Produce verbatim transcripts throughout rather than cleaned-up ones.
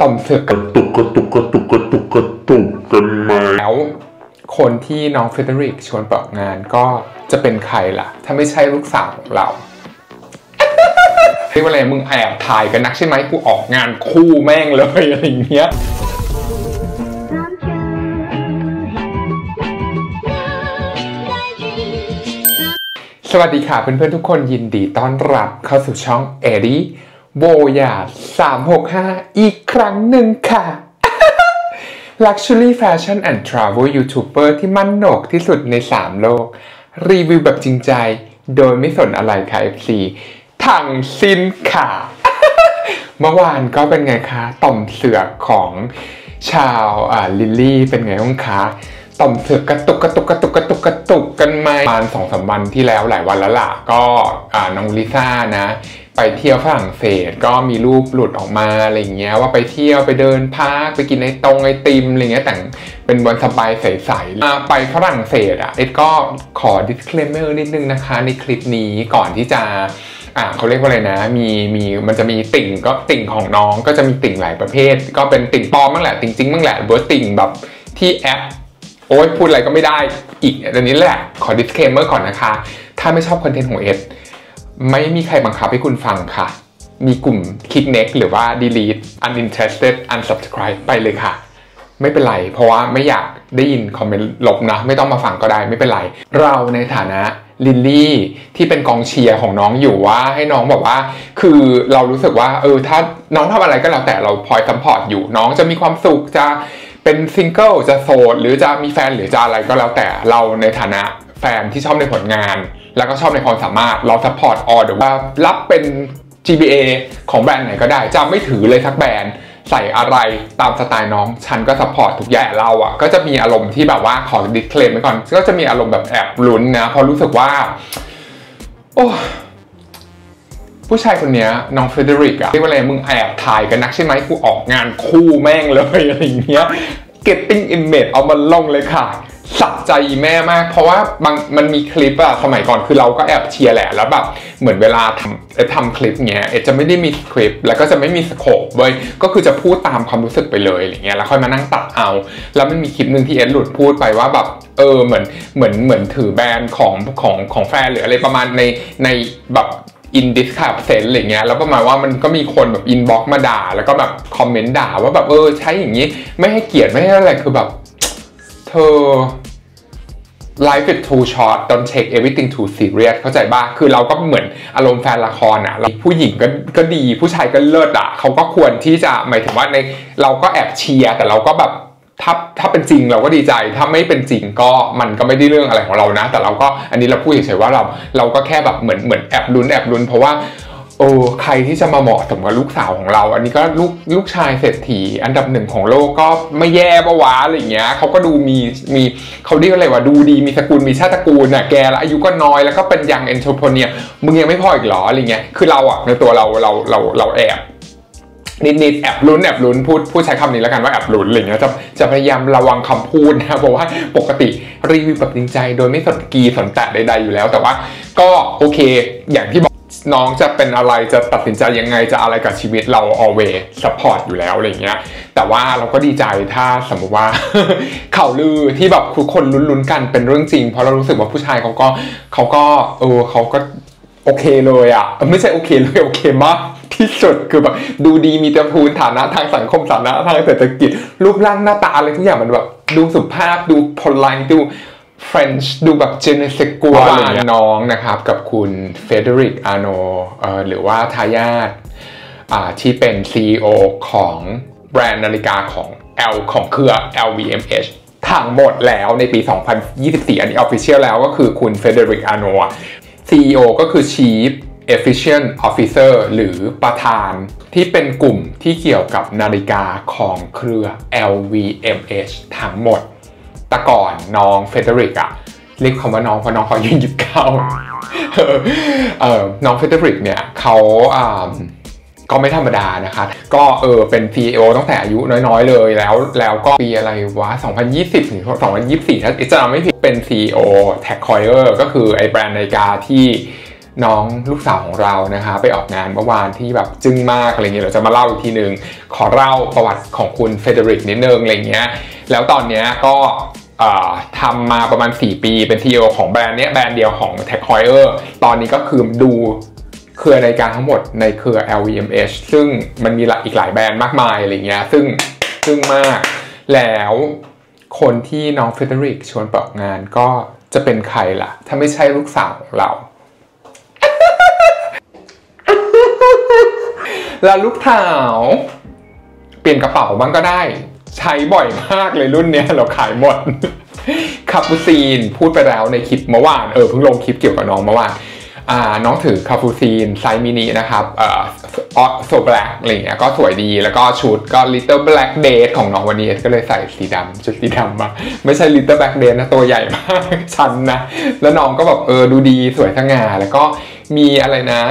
ต่อมเสือกกระตุกกระตุกกระตุกกระตุกกระตุกกันมาแล้วคนที่น้องเฟเดริกชวนไปออกงานก็จะเป็นใครล่ะถ้าไม่ใช่ลูกสาวของเราเรียกว่าอะไรมึงแอบถ่ายกันนักใช่ไหมกูออกงานคู่แม่งเลยอะไรเงี้ยสวัสดีค่ะเพื่อนๆทุกคนยินดีต้อนรับเข้าสู่ช่อง Eddy Voyage สามหกห้าอีกครั้งหนึ่งค่ะ Luxury Fashion and Travel YouTuber ที่มั่นโหนกที่สุดในสามโลกรีวิวแบบจริงใจโดยไม่สนอะไรค่ะ เอฟ ซี ทั้งสิ้นค่ะ เมื่อวานก็เป็นไงคะต่อมเสือกของชาวลิลลี่เป็นไงบ้างคะต่อมเสือกกระตุกกระตุกกระตุกกระตุกกระตุกกันมาประมาณสองสามวันที่แล้วหลายวันแล้วล่ะก็น้องลิซ่านะไปเที่ยวฝรั่งเศสก็มีรูปหลุดออกมาอะไรเงี้ยว่าไปเที่ยวไปเดินพาร์คไปกินไอตงไอติมอะไรเงี้ยแต่งเป็นวันสบายใสๆไปฝรั่งเศสอ่ะเอ็ดก็ขอ disclaimer นิดนึงนะคะในคลิปนี้ก่อนที่จะอ่าเขาเรียกว่าอะไรนะมีมีมันจะมีติ่งก็ติ่งของน้องก็จะมีติ่งหลายประเภทก็เป็นติ่งปลอมบ้างแหละติ่งจริงบ้างแหละหรือว่าติ่งแบบที่แอปโอ๊ยพูดอะไรก็ไม่ได้อีกอันนี้แหละขอ disclaimer ก่อนนะคะถ้าไม่ชอบคอนเทนต์ของเอสไม่มีใครบังคับให้คุณฟังค่ะมีกลุ่ม click next หรือว่า delete uninterested unsubscribe ไปเลยค่ะไม่เป็นไรเพราะว่าไม่อยากได้ยินคอมเมนต์ลบนะไม่ต้องมาฟังก็ได้ไม่เป็นไรเราในฐานะลิลลี่ที่เป็นกองเชียร์ของน้องอยู่ว่าให้น้องบอกว่าคือเรารู้สึกว่าเออถ้าน้องทำอะไรก็แล้วแต่เราพลอยซัพพอร์ตอยู่น้องจะมีความสุขจะเป็นซิงเกิลจะโสดหรือจะมีแฟนหรือจะอะไรก็แล้วแต่เราในฐานะแฟนที่ชอบในผลงานแล้วก็ชอบในความสามารถเราซัพพอร์ตออเดี๋ยวว่ารับเป็น จี บี เอ ของแบรนด์ไหนก็ได้จะไม่ถือเลยทักแบรนด์ใส่อะไรตามสไตล์น้องฉันก็ซัพพอร์ตทุกอย่างเราอ่ะก็จะมีอารมณ์ที่แบบว่าขอดิสเคลมไว้ก่อนก็จะมีอารมณ์แบบแอบลุ้นนะพอรู้สึกว่าโอ้ผู้ชายคนนี้น้องเฟเดริกอะเรียกว่าอะไรมึงแอบถ่ายกันนักใช่ไหมกูออกงานคู่แม่งเลยอะไรอย่างเงี้ย Getty Images เอามาลงเลยค่ะสับใจแม่มากเพราะว่าบางมันมีคลิปอะสมัยก่อนคือเราก็แอบเชียร์แหละแล้วแบบเหมือนเวลาทำเอ็ดทำคลิปเงี้ยเอ็ดจะไม่ได้มีคลิปแล้วก็จะไม่มีสโคปเว้ยก็คือจะพูดตามความรู้สึกไปเลยอะไรเงี้ยแล้วค่อยมานั่งตัดเอาแล้วมันมีคลิปหนึ่งที่เอ็ดหลุดพูดไปว่าแบบเออเหมือนเหมือนเหมือนถือแบรนด์ของของของแฟนหรืออะไรประมาณในในแบบอินดิสคับเซนอะไรเงี้ยแล้วประมาณว่ามันก็มีคนแบบอินบ็อกมาด่าแล้วก็แบบคอมเมนต์ด่าว่าแบบเออใช้อย่างนี้ไม่ให้เกียรติไม่ให้อะไรคือแบบเธอ life is too short don't take everything too serious เข้าใจบ้างคือเราก็เหมือนอารมณ์แฟนละครอ่ะผู้หญิงก็ก็ดีผู้ชายก็เลิศอ่ะเขาก็ควรที่จะหมายถึงว่าในเราก็แอบเชียร์แต่เราก็แบบถ้าถ้าเป็นจริงเราก็ดีใจถ้าไม่เป็นจริงก็มันก็ไม่ได้เรื่องอะไรของเรานะแต่เราก็อันนี้เราพูดเฉยๆว่าเราเราก็แค่แบบเหมือนเหมือนแอบลุ้นแอบลุ้นเพราะว่าโอ้ใครที่จะมาเหมาะสมกับลูกสาวของเราอันนี้ก็ลูกลูกชายเศรษฐีอันดับหนึ่งของโลกก็ไม่แย่ปะวะอะไรอย่างเงี้ยเขาก็ดูมีมีเขาเรียกอะไรวะดูดีมีสกุลมีชาติตระกูลน่ะแกแล้วอายุก็น้อยแล้วก็เป็นยังเอนทรโพเนียมึงยังไม่พออีกหรออะไรเงี้ยคือเราอ่ะในตัวเราเราเราเราแอบนิดๆแอบลุ้นแอบลุ้นพูดพูดใช้คำนี้แล้วกันว่าแอบลุ้นอะไรเงี้ยจะจะพยายามระวังคำพูดนะเพราะว่าปกติรีวิวแบบจริงใจโดยไม่สนกีสนแตะใดๆอยู่แล้วแต่ว่าก็โอเคอย่างที่บอกน้องจะเป็นอะไรจะตัดสินใจยังไงจะอะไรกับชีวิตเรา always support อยู่แล้วอะไรเงี้ยแต่ว่าเราก็ดีใจถ้าสมมติว่า ข่าวลือที่แบบคือคนลุ้นๆกันเป็นเรื่องจริงเพราะเรารู้สึกว่าผู้ชายเขาก็เขาก็เออเขาก็โอเคเลยอ่ะไม่ใช่โอเคเลยโอเคมากที่สุดคือแบบดูดีมีตระกูลฐานะทางสังคมฐานะทางเศรษฐกิจรูปร่างหน้าตาอะไรทุกอย่างมันแบบดูสุภาพดูพลังดูเฟรนช์ดูแบบเจเนสกัวอะไรอย่างเงี้ยน้องนะครับกับคุณเฟเดริกอาร์โนหรือว่าทายาทที่เป็น ซี อี โอ ของแบรนด์นาฬิกาของ L ของเครือ แอล วี เอ็ม เอช ทั้งหมดแล้วในปี สองพันยี่สิบสี่อันนี้ Official แล้วก็คือคุณเฟเดริกอาร์โน ซี อี โอ ก็คือ Chief Efficient Officer หรือประธานที่เป็นกลุ่มที่เกี่ยวกับนาฬิกาของเครือ แอล วี เอ็ม เอช ทั้งหมดแต่ก่อนน้องเฟเดริกอะเรียกคำว่าน้องเพราะน้องเขายืนหยิบเข้าเออน้องเฟเดริกเนี่ยเขาก็ไม่ธรรมดานะคะก็เออเป็น ซี อี โอ ตั้งแต่อายุน้อยๆเลยแล้วแล้วก็ปีอะไรวะ สองพันยี่สิบ ถึง สองพันยี่สิบสี่ ถ้าจะจำไม่ผิดเป็น ซี อี โอ แท็กคอยเออร์ก็คือไอแบรนด์นาฬิกาที่ น้องลูกสาวของเรานะคะไปออกงานเมื่อวานที่แบบจึ้งมากอะไรเงี้ยเราจะมาเล่าอีกทีนึงขอเล่าประวัติของคุณเฟเดริกนิดนึงอะไรเงี้ยแล้วตอนเนี้ยก็ทำมาประมาณสี่ปีเป็น ซี อี โอ ของแบรนด์เนี้ยแบรนด์เดียวของแท็กฮอยเออร์ตอนนี้ก็คือดูเครือในการทั้งหมดในเครือ แอล วี เอ็ม เอช ซึ่งมันมีอีกหลายแบรนด์มากมายอะไรเงี้ยซึ่งซึ่งมากแล้วคนที่น้องเฟเดริกชวนไปออกงานก็จะเป็นใครล่ะถ้าไม่ใช่ลูกสาวของเราแล้วลูกสาวเปลี่ยนกระเป๋าบ้างก็ได้ใช้บ่อยมากเลยรุ่นเนี้ยเราขายหมดคาปูซีนพูดไปแล้วในคลิปเมื่อวานเออเพิ่งลงคลิปเกี่ยวกับน้องเมื่อวานอ่าน้องถือคาปูซีนไซส์มินินะครับเอ่อโซแบล็กอะไรเงี้ยก็สวยดีแล้วก็ชุดก็ลิตเติ้ลแบล็กเดทของน้องวันนี้ก็เลยใส่สีดำชุดสีดำมาไม่ใช่ลิตเติ้ลแบล็กเดทนะตัวใหญ่มากชันนะแล้วน้องก็แบบเออดูดีสวยสง่าแล้วก็มีอะไรนะ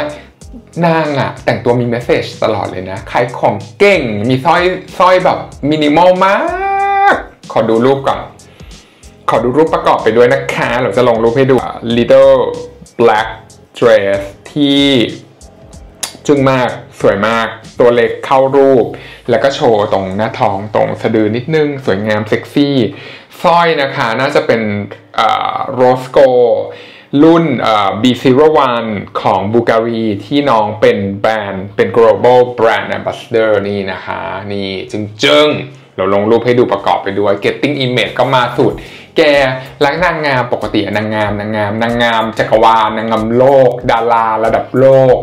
นางอะแต่งตัวมีเมสเซจตลอดเลยนะขายของเก่งมีสร้อยสร้อยแบบมินิมอลมากขอดูรูปก่อนขอดูรูปประกอบไปด้วยนะคะเราจะลงรูปให้ดู Little Black Dress ที่จึ้งมากสวยมากตัวเล็กเข้ารูปแล้วก็โชว์ตรงหน้าท้องตรงสะดือนิดนึงสวยงามเซ็กซี่สร้อยนะคะน่าจะเป็น Roscoeรุ่น บี ศูนย์ หนึ่ง ของ บูลการีที่น้องเป็นแบรนด์เป็น global brand ambassador นี่นะคะนี่จึงเจิงเราลงรูปให้ดูประกอบไปด้วย Getty Images ก็มาสุดแกรักนางงามปกตินางงามนางงามนางงามจักรวาลนางงามโลกดาราระดับโลก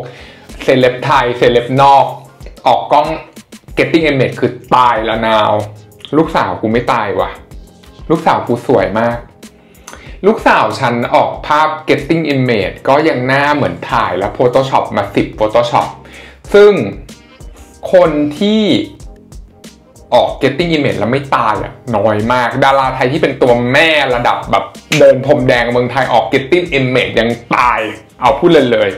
เซเลบไทยเซเลบนอกออกกล้อง Getty Images คือตายละนาวลูกสาวกูไม่ตายว่ะลูกสาวกูสวยมากลูกสาวฉันออกภาพ Getting Image ก็ยังหน้าเหมือนถ่ายแล้ว Photoshop มาสิบ Photoshop ซึ่งคนที่ออก Getting Image แล้วไม่ตายอ่ะน้อยมากดาราไทยที่เป็นตัวแม่ระดับแบบเดินพรมแดงเมืองไทยออก Getting Image ยังตายเอาพูดเลยเลย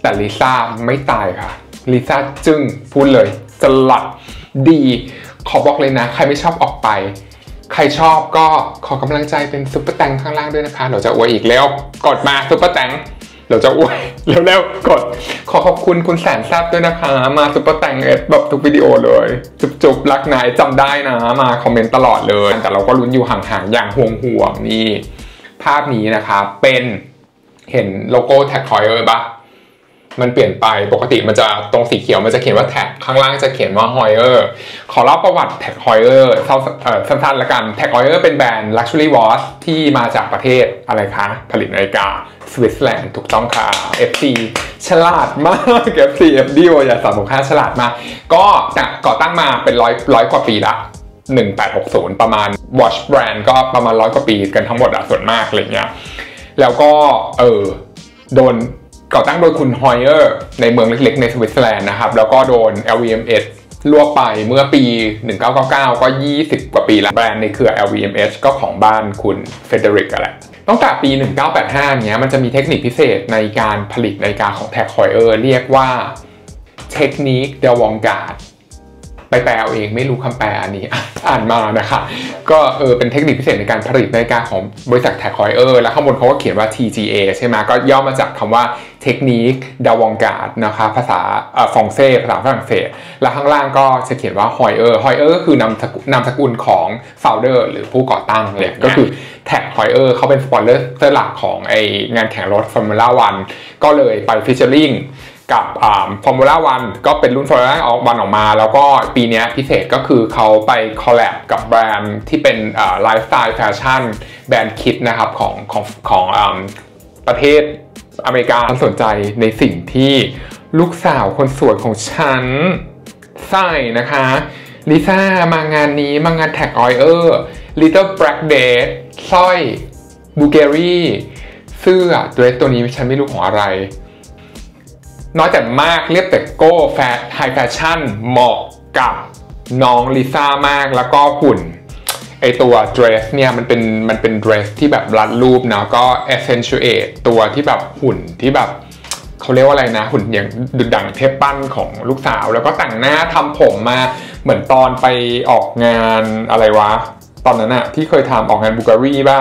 แต่ลิซ่าไม่ตายค่ะลิซ่าจึงพูดเลยสลัดดีขอบอกเลยนะใครไม่ชอบออกไปใครชอบก็ขอกำลังใจเป็นซุปเปอร์แตงข้างล่างด้วยนะคะเราจะอวยอีกแล้วกดมาซุปเปอร์แตงเราจะอวยเร็วๆกดขอขอบคุณคุณแสนทราบด้วยนะคะมาซุปเปอร์แตงเอสแบบทุกวิดีโอเลยจุบๆรักนายจำได้นะมาคอมเมนต์ตลอดเลยแต่เราก็ลุ้นอยู่ห่างๆอย่างห่วงๆนี่ภาพนี้นะคะเป็นเห็นโลโก้แท็กคอยเลยปะมันเปลี่ยนไปปกติมันจะตรงสีเขียวมันจะเขียนว่าแท็กข้างล่างจะเขียนว่าฮอยเออร์ขอเล่าประวัติแท็กฮอยเออร์สั้นๆละกันแท็กฮอยเออร์เป็นแบรนด์ Luxury Watch ที่มาจากประเทศอะไรคะผลิตนาฬิกาสวิตเซอร์แลนด์ถูกต้องค่ะ เอฟ ซี ฉลาดมาก เอฟ ซี Eddy อย่าสามหกห้าฉลาดมากก็ก่อตั้งมาเป็นร้อยร้อยกว่าปีละหนึ่งพันแปดร้อยหกสิบประมาณ Watch Brand ก็ประมาณร้อยกว่าปีกันทั้งหมดอะส่วนมากอะไรเงี้ยแล้วก็เออโดนก่อตั้งโดยคุณฮอยเออร์ในเมืองเล็กๆในสวิตเซอร์แลนด์นะครับแล้วก็โดน แอล วี เอ็ม เอช รวบไปเมื่อปีหนึ่งพันเก้าร้อยเก้าสิบเก้าก็ยี่สิบกว่าปีแล้วแบรนด์ในเครือ แอล วี เอ็ม เอช ก็ของบ้านคุณเฟเดริกอะไรตั้งแต่ปีหนึ่งพันเก้าร้อยแปดสิบห้าเนี้ยมันจะมีเทคนิคพิเศษในการผลิตนาฬิกาของแท็กฮอยเออร์เรียกว่าเทคนิคเดวองการ์ดไปแปลเอาเองไม่รู้คำแปลอันนี้อ่านมานะคะก็เออเป็นเทคนิคพิเศษในการผลิตนาฬิกาของบริษัทแท็กฮอยเออร์แล้วข้างบนเขาก็เขียนว่า ที จี เอ ใช่ไหมก็ย่อมาจากคำว่าเทคนิคดาวองการ์ดนะคะภาษาฝรั่งเศสภาษาฝรั่งเศสแล้วข้างล่างก็จะเขียนว่าฮอยเออร์ฮอยเออร์คือนามสกุลนามสกุลของฟาวเดอร์หรือผู้ก่อตั้งเลยก็คือแท็กฮอยเออร์เขาเป็นสปอนเซอร์หลักของไองานแข่งรถฟอร์มูล่าวันก็เลยไปฟิชเชอร์ลิงกับฟอร์มูล่าวันก็เป็นรุ่นฟอร์มูล่าวันออกมาแล้วก็ปีนี้พิเศษก็คือเขาไปคอลแลบกับแบรนด์ที่เป็นไลฟ์สไตล์แฟชั่นแบรนด์คิดนะครับของของของประเทศอเมริกาสนใจในสิ่งที่ลูกสาวคนสวยของฉันใส่นะคะลิซ่ามางานนี้มางานแท็กออยเออร์ลิตเติ้ลแบล็กเดทสร้อยบูลการีเสื้อเดรสตัวนี้ฉันไม่รู้ของอะไรน้อยแต่มากเรียบแต่โก้แฟร์ไฮแฟชั่นเหมาะกับน้องลิซ่ามากแล้วก็หุ่นไอตัวเดรสเนี่ยมันเป็นมันเป็นเดรสที่แบบรัดรูปนะก็ accentuate ตัวที่แบบหุ่นที่แบบเขาเรียกว่าอะไรนะหุ่นอย่างดุดดั่งเทพปั้นของลูกสาวแล้วก็แต่งหน้าทำผมมาเหมือนตอนไปออกงานอะไรวะตอนนั้นอะที่เคยทำออกงานบูลการีป่ะ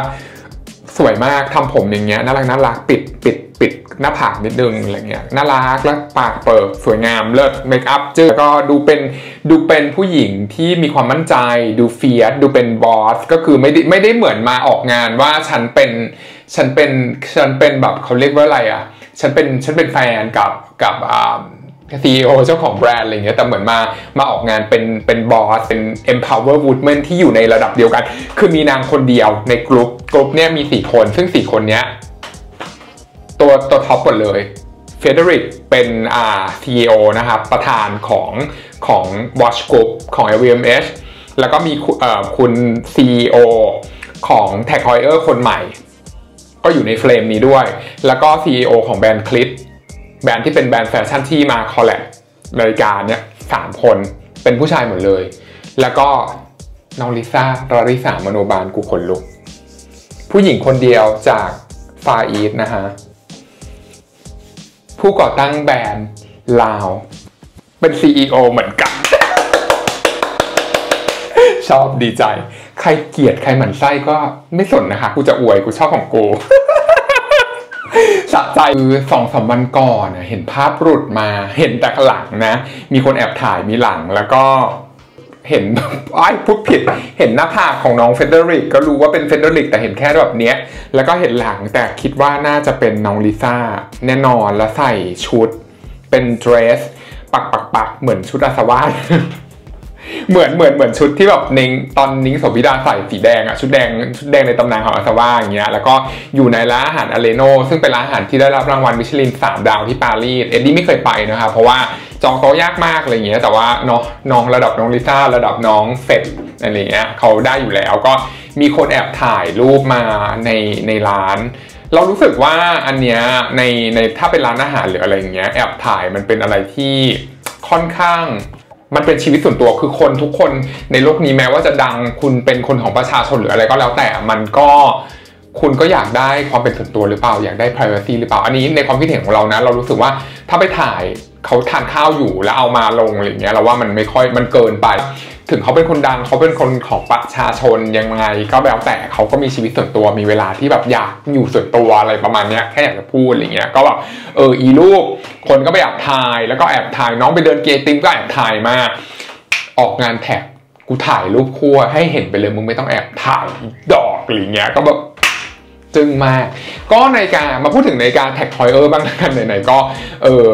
สวยมากทำผมอย่างเงี้ยน่ารักน่ารักปิดปิดปิด หน้าผากนิดนึงอะไรเงี้ยน่ารักและปากเปิดสวยงามเลิศเมคอัพเจอก็ดูเป็นดูเป็นผู้หญิงที่มีความมั่นใจดูเฟียสดูเป็นบอสก็คือไม่ได้ไม่ได้เหมือนมาออกงานว่าฉันเป็นฉันเป็นฉันเป็นแบบเขาเรียกว่าอะไรอ่ะฉันเป็นฉันเป็นแฟนกับกับอ่าซีอีโอเจ้าของแบรนด์อะไรเงี้ยแต่เหมือนมามาออกงานเป็นเป็นบอสเป็น empower woman ที่อยู่ในระดับเดียวกันคือมีนางคนเดียวในกลุ่มกลุ่มเนี้ยมีสี่คนซึ่งสี่คนเนี้ยตัวตัวท็อปหมดเลยเฟเดริกเป็นอ่า ซี อี โอ นะครับประธานของของ Watch Group ของ แอล วี เอ็ม เอช แล้วก็มีเอ่อคุณ ซี อี โอ ของ Tag Heuer คนใหม่ก็อยู่ในเฟรมนี้ด้วยแล้วก็ ซี อี โอ ของแบรนด์คลิปแบรนด์ที่เป็นแบรนด์แฟชั่นที่มาคอลแลบนาฬิกาเนี่ยสามคนเป็นผู้ชายหมดเลยแล้วก็น้องลิซ่าราริสามโนบาลกูขนลุกผู้หญิงคนเดียวจากฟาอีสนะฮะผู้ก่อตั้งแบรนด์ลาวเป็น ซี อี โอ เหมือนกัน ชอบดีใจใครเกลียดใครหมั่นไส้ก็ไม่สนนะคะกูจะอวยกูชอบของกู สะใจคือสองสามวันก่อนเห็นภาพหลุดมาเห็นแต่หลังนะมีคนแอบถ่ายมีหลังแล้วก็เห็นไอ้พูดผิดเห็นหน้าผากของน้องเฟเดริกก็รู้ว่าเป็นเฟเดริกแต่เห็นแค่แบบเนี้ยแล้วก็เห็นหลังแต่คิดว่าน่าจะเป็นน้องลิซ่าแน่นอนแล้วใส่ชุดเป็นเดรสปักปักปักเหมือนชุดอาสวะ เหมือนเหมือนเหมือนชุดที่แบบในตอนนิ้งโสภิดาใส่สีแดงอะชุดแดงชุดแดงในตำนานของอาซาว่าอย่างเงี้ยแล้วก็อยู่ในร้านอาหารอเลโนซึ่งเป็นร้านอาหารที่ได้รับรางวัลมิชลินสามดาวที่ปารีสเอ็ดดี้ไม่เคยไปนะครับเพราะว่าจองโต๊ะยากมากอะไรเงี้ยแต่ว่าน้องน้องระดับน้องลิซ่าระดับน้องเฟดอะไรเงี้ยเขาได้อยู่แล้วก็มีคนแอบถ่ายรูปมาในในร้านเรารู้สึกว่าอันเนี้ยในในถ้าเป็นร้านอาหารหรืออะไรเงี้ยแอบถ่ายมันเป็นอะไรที่ค่อนข้างมันเป็นชีวิตส่วนตัวคือคนทุกคนในโลกนี้แม้ว่าจะดังคุณเป็นคนของประชาชนหรืออะไรก็แล้วแต่มันก็คุณก็อยากได้ความเป็นส่วนตัวหรือเปล่าอยากได้ privacy หรือเปล่าอันนี้ในความคิดเห็นของเรานะเรารู้สึกว่าถ้าไปถ่ายเขาทานข้าวอยู่แล้วเอามาลงอะไรอย่างเงี้ยเราว่ามันไม่ค่อยมันเกินไปถึงเขาเป็นคนดังเขาเป็นคนของประชาชนยังไงก็แล้วแต่เขาก็มีชีวิตส่วนตัวมีเวลาที่แบบอยากอยู่ส่วนตัวอะไรประมาณเนี้ยแค่อยากจะพูดอะไรเงี้ยก็แบบเอออีรูปคนก็ไปแอบถ่ายแล้วก็แอบถ่ายน้องไปเดินเกติมก็แอบถ่ายมาออกงานแท็กกูถ่ายรูปคู่ให้เห็นไปเลยมึงไม่ต้องแอบถ่ายดอกอะไรเงี้ยก็แบบจึงมากก็ในการมาพูดถึงในการแท็กทอยเออร์บ้างกันไหนๆก็เออ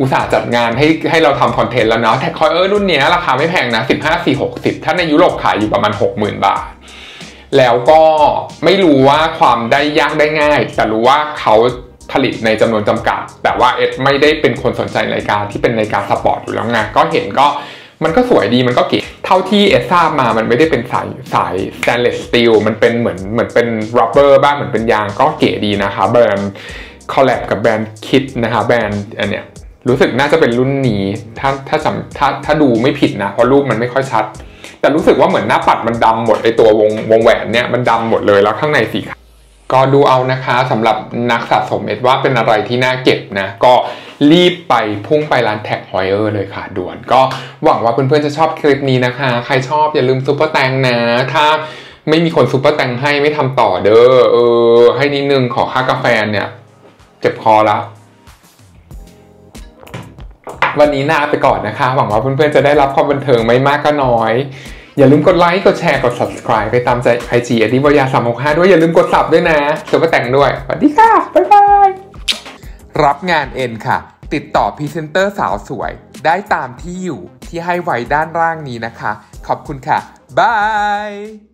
อุตส่าห์จัดงานให้ให้เราทำคอนเทนต์แล้วเนาะแท็กคอยเออร์รุ่นนี้ราคาไม่แพงนะสิบห้า สี่ หกสิบถ้าในยุโรปขายอยู่ประมาณ หกหมื่น บาทแล้วก็ไม่รู้ว่าความได้ยากได้ง่ายแต่รู้ว่าเขาผลิตในจำนวนจำกัดแต่ว่าเอ็ดไม่ได้เป็นคนสนใจนาฬิกาที่เป็นนาฬิกาสปอร์ตอยู่แล้วไงก็เห็นก็มันก็สวยดีมันก็เก๋เท่าที่เอ็ดทราบมามันไม่ได้เป็นสายสายสแตนเลสสตีลมันเป็นเหมือนเหมือนเป็นรับเบอร์บ้างเหมือนเป็นยางก็เก๋ดีนะคะแบรนด์คอลแลบกับแบรนด์คิดนะคะแบรนด์อันเนี้ยรู้สึกน่าจะเป็นรุ่นนี้ถ้าถ้าจำถ้าถ้าดูไม่ผิดนะเพราะรูปมันไม่ค่อยชัดแต่รู้สึกว่าเหมือนหน้าปัดมันดำหมดไอตัววงวงแหวนเนี่ยมันดำหมดเลยแล้วข้างในสีขาวก็ดูเอานะคะสำหรับนักสะสมเอ็ดว่าเป็นอะไรที่น่าเก็บนะก็รีบไปพุ่งไปร้านแท็กฮอยเออร์เลยค่ะด่วนก็หวังว่าเพื่อนๆจะชอบคลิปนี้นะคะใครชอบอย่าลืมซุปเปอร์แตงนะถ้าไม่มีคนซุปเปอร์แตงให้ไม่ทำต่อเด้อเออให้นิดนึงขอค่ากาแฟเนี่ยเจ็บคอละวันนี้ลาไปก่อนนะคะหวังว่าเพื่อนๆจะได้รับความบันเทิงไม่มากก็น้อยอย่าลืมกดไลค์กดแชร์กด subscribe ไปตามใจ ไอ จี Eddy Voyage สาม หก ห้าด้วยอย่าลืมกด ซับ ด้วยนะซุปเปอร์แตงด้วยสวัสดีค่ะบ๊ายบายรับงานเอ็นค่ะติดต่อพรีเซนเตอร์สาวสวยได้ตามที่อยู่ที่ให้ไว้ด้านล่างนี้นะคะขอบคุณค่ะบาย